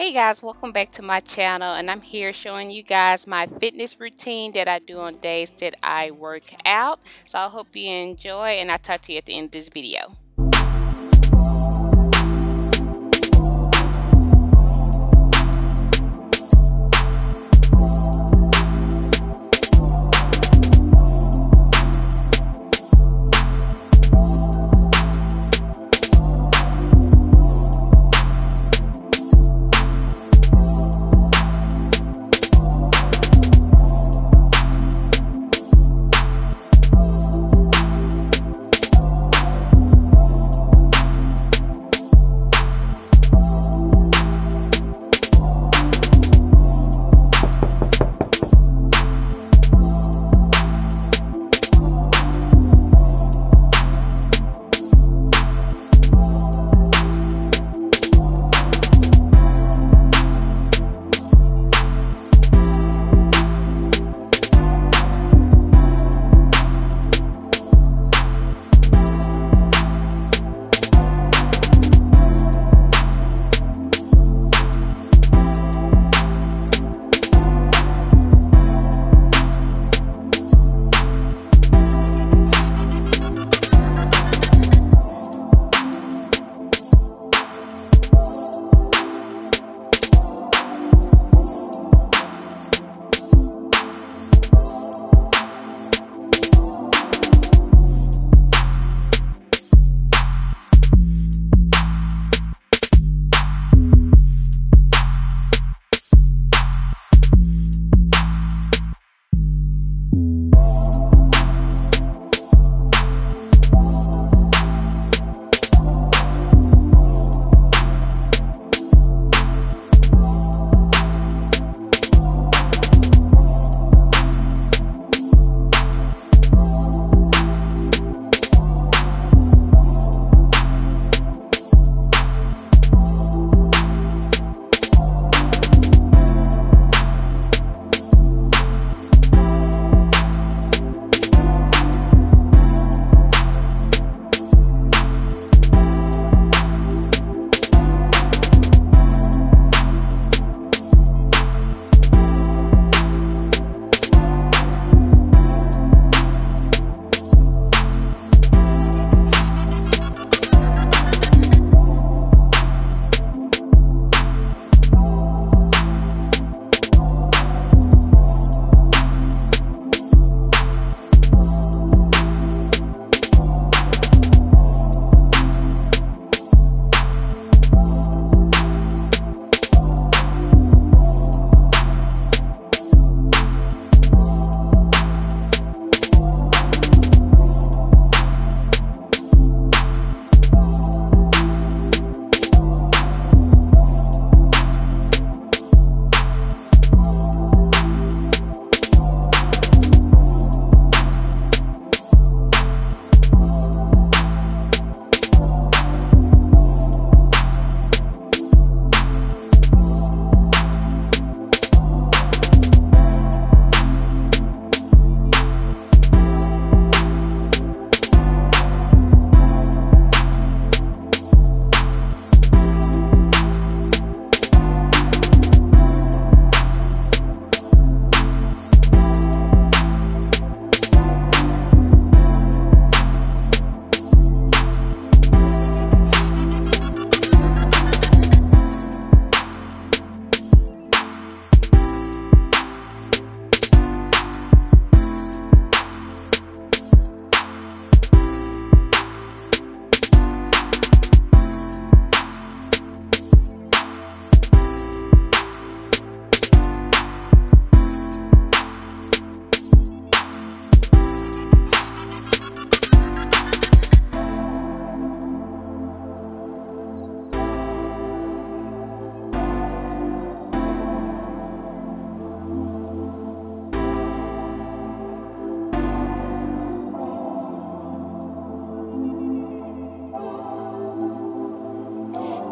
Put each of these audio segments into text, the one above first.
Hey guys, welcome back to my channel, and I'm here showing you guys my fitness routine that I do on days that I work out. So I hope you enjoy, and I'll talk to you at the end of this video.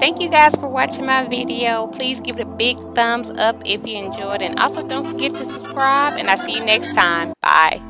Thank you guys for watching my video. Please give it a big thumbs up if you enjoyed, and also don't forget to subscribe, and I'll see you next time. Bye.